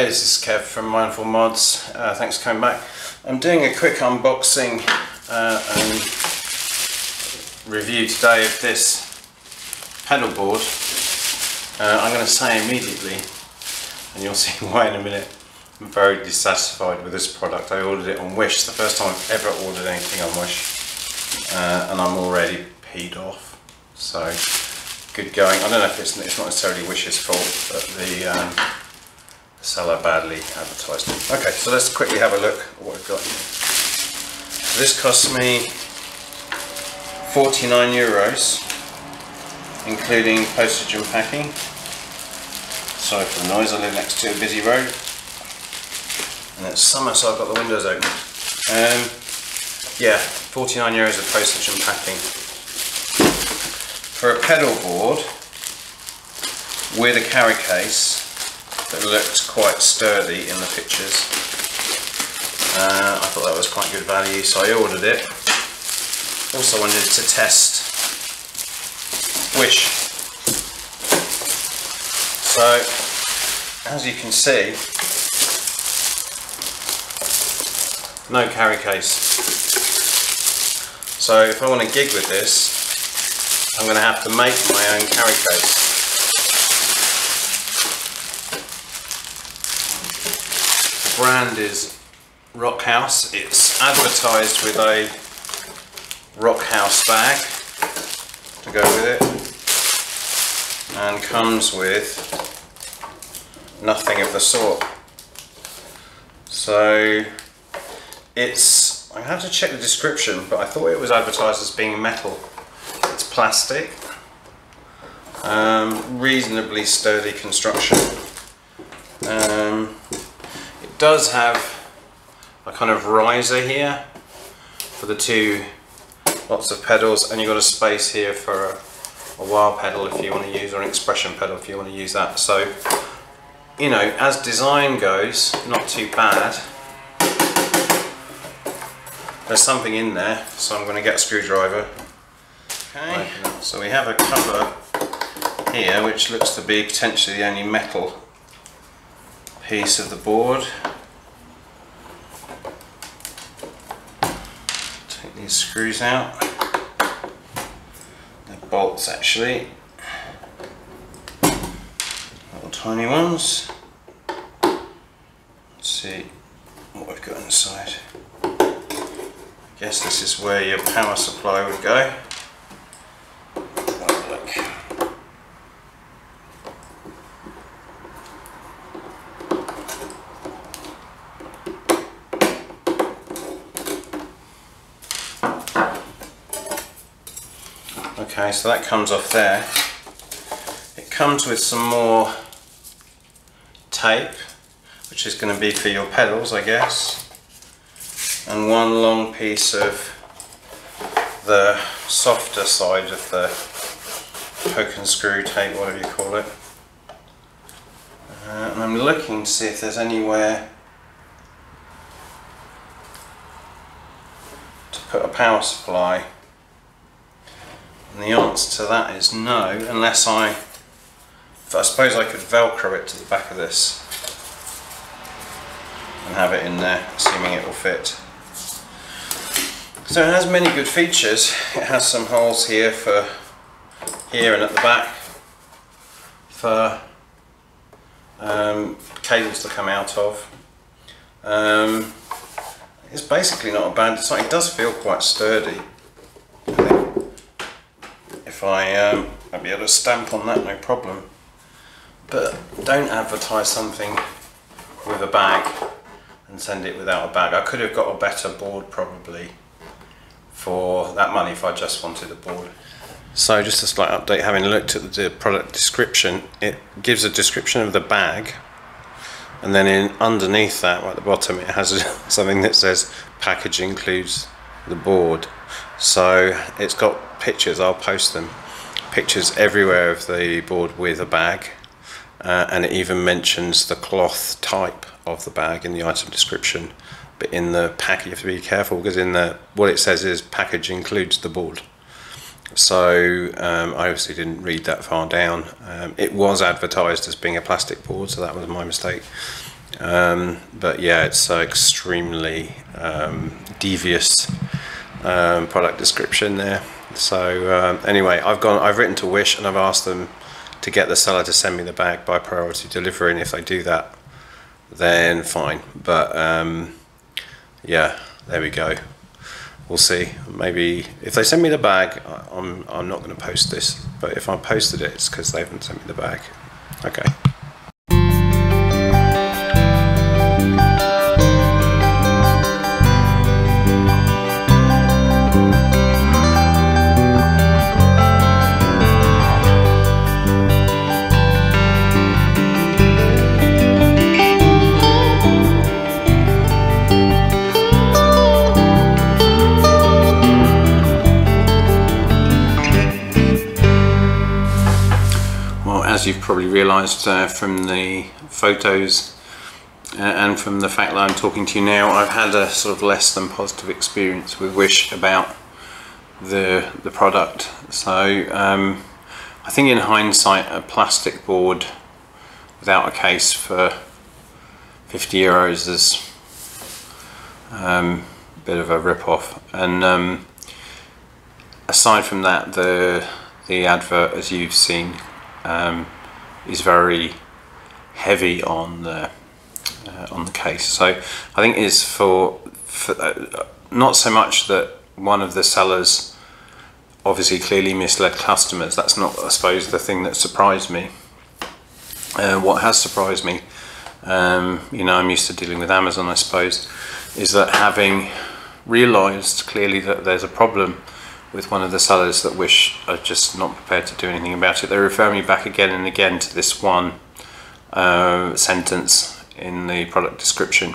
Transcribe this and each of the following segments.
Hey, this is Kev from Mindful Mods. Thanks for coming back. I'm doing a quick unboxing and review today of this pedal board. I'm going to say immediately, and you'll see why in a minute, I'm very dissatisfied with this product. I ordered it on Wish, the first time I've ever ordered anything on Wish, and I'm already peed off. So, good going. I don't know if it's not necessarily Wish's fault, but the seller badly advertised it. Okay, so let's quickly have a look at what we've got here. So this cost me €49, including postage and packing. Sorry for the noise, I live next to a busy road. And it's summer, so I've got the windows open. Yeah, €49 of postage and packing. For a pedal board with a carry case that looked quite sturdy in the pictures, I thought that was quite good value, so I ordered it. Also wanted to test Wish. So, as you can see, no carry case. So if I want to gig with this, I'm going to have to make my own carry case. The brand is Rockhouse. It's advertised with a Rockhouse bag to go with it, and comes with nothing of the sort. So it's, I have to check the description, but I thought it was advertised as being metal. It's plastic, reasonably sturdy construction. It does have a kind of riser here for the two lots of pedals, and you've got a space here for a wah pedal if you want to use, or an expression pedal if you want to use that. So, you know, as design goes, not too bad. There's something in there, so I'm going to get a screwdriver. Okay, right, so we have a cover here which looks to be potentially the only metal piece of the board. Take these screws out, they're bolts actually, little tiny ones. Let's see what we've got inside. I guess this is where your power supply would go. Have a look. Okay, so that comes off there. It comes with some more tape, which is going to be for your pedals, I guess. And one long piece of the softer side of the poke and screw tape, whatever you call it. And I'm looking to see if there's anywhere to put a power supply. And the answer to that is no, unless I suppose I could Velcro it to the back of this and have it in there, assuming it will fit. So it has many good features. It has some holes here for here and at the back for cables to come out of. It's basically not a bad design. It does feel quite sturdy. I think if I'd be able to stamp on that, no problem. But don't advertise something with a bag and send it without a bag. I could have got a better board probably for that money if I just wanted a board. So just a slight update, having looked at the product description, it gives a description of the bag, and then underneath that, right at the bottom, it has something that says package includes the board. So it's got pictures, I'll post them, pictures everywhere of the board with a bag, and it even mentions the cloth type of the bag in the item description. But in the package, you have to be careful, because in the, what it says is package includes the board. So I obviously didn't read that far down. It was advertised as being a plastic board, so that was my mistake. But yeah, it's extremely devious product description there. So anyway, I've written to Wish and I've asked them to get the seller to send me the bag by priority delivery, and if they do that, then fine. But yeah, there we go. We'll see. Maybe if they send me the bag, I'm not going to post this. But if I posted it, it's because they haven't sent me the bag. Okay. As you've probably realised from the photos and from the fact that I'm talking to you now, I've had a sort of less than positive experience with Wish about the product. So I think in hindsight, a plastic board without a case for €50 is a bit of a rip-off. And aside from that, the advert, as you've seen, is very heavy on the case. So I think it's for not so much that one of the sellers obviously clearly misled customers. That's not, I suppose, the thing that surprised me. What has surprised me, you know, I'm used to dealing with Amazon, I suppose, is that having realised clearly that there's a problem with one of the sellers that Wish are just not prepared to do anything about it. They refer me back again and again to this one sentence in the product description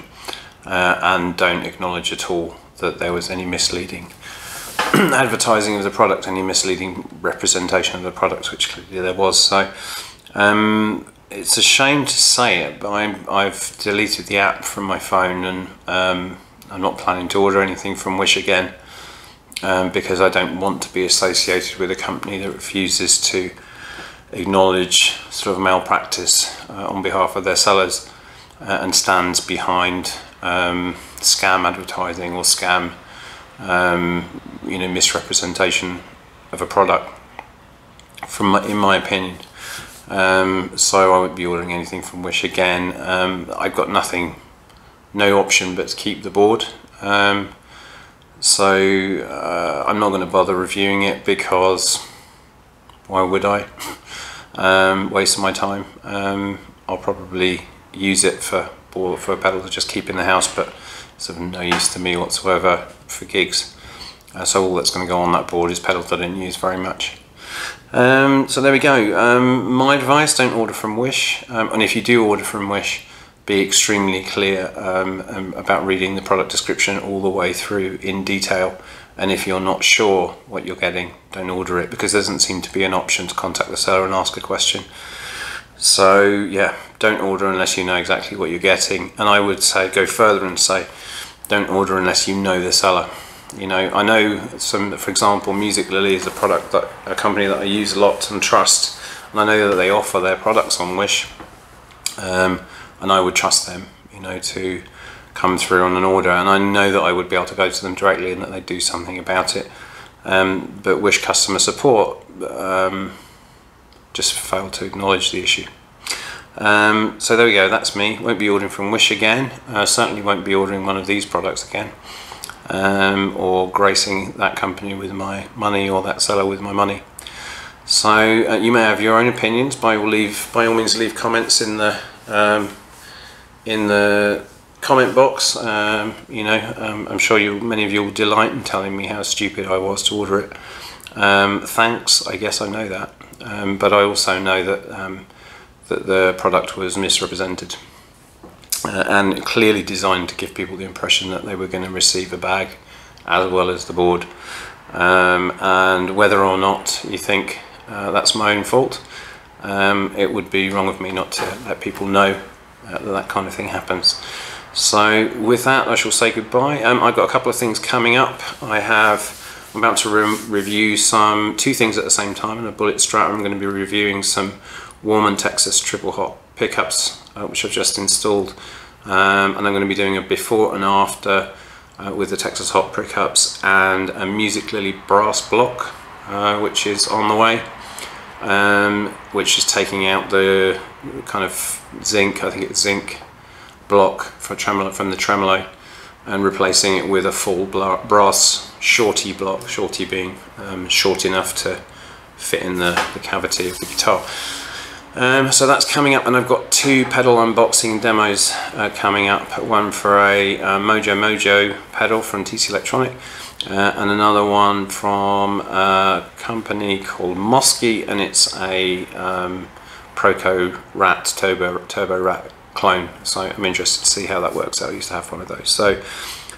and don't acknowledge at all that there was any misleading advertising of the product, any misleading representation of the product, which clearly there was. So it's a shame to say it, but I've deleted the app from my phone, and I'm not planning to order anything from Wish again. Because I don't want to be associated with a company that refuses to acknowledge sort of malpractice on behalf of their sellers and stands behind scam advertising or scam, you know, misrepresentation of a product, in my opinion. So I won't be ordering anything from Wish again. I've got nothing, no option but to keep the board. So I'm not going to bother reviewing it, because why would I? Waste my time. I'll probably use it for a pedal to just keep in the house, but it's of no use to me whatsoever for gigs. So all that's going to go on that board is pedals that I didn't use very much. So there we go. My advice, don't order from Wish. And if you do order from Wish, be extremely clear about reading the product description all the way through in detail. And if you're not sure what you're getting, don't order it, because there doesn't seem to be an option to contact the seller and ask a question. So yeah, don't order unless you know exactly what you're getting. And I would say, go further and say, don't order unless you know the seller. You know, I know some, for example, Music Lily is a product that, a company that I use a lot and trust. And I know that they offer their products on Wish. And I would trust them, you know, to come through on an order, and I know that I would be able to go to them directly and that they do something about it. But Wish customer support just failed to acknowledge the issue. So there we go, that's me. Won't be ordering from Wish again. Certainly won't be ordering one of these products again, or gracing that company with my money, or that seller with my money. So you may have your own opinions. By all means, leave comments in the comment box. You know, I'm sure many of you will delight in telling me how stupid I was to order it. Thanks. I guess I know that, but I also know that that the product was misrepresented and clearly designed to give people the impression that they were going to receive a bag as well as the board. And whether or not you think that's my own fault, it would be wrong of me not to let people know that kind of thing happens. So with that, I shall say goodbye. I've got a couple of things coming up. I'm about to review two things at the same time in a bullet strap. I'm going to be reviewing some Warman Texas triple hot pickups, which I've just installed. and I'm going to be doing a before and after with the Texas Hot pickups and a Music Lily brass block, which is on the way, which is taking out the kind of zinc, I think it's zinc block for tremolo, from the tremolo, and replacing it with a full brass shorty block, shorty being short enough to fit in the cavity of the guitar. So that's coming up, and I've got two pedal unboxing demos coming up, one for a Mojo Mojo pedal from TC Electronic and another one from a company called Mosky, and it's a Proco Rat Turbo Rat clone, so I'm interested to see how that works out. I used to have one of those, so a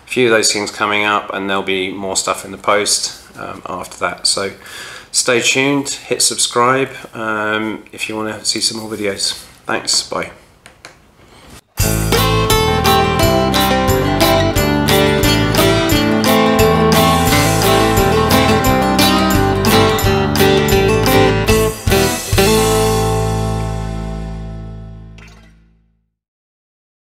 few of those things coming up, and there'll be more stuff in the post after that, so stay tuned, hit subscribe if you want to see some more videos. Thanks, bye.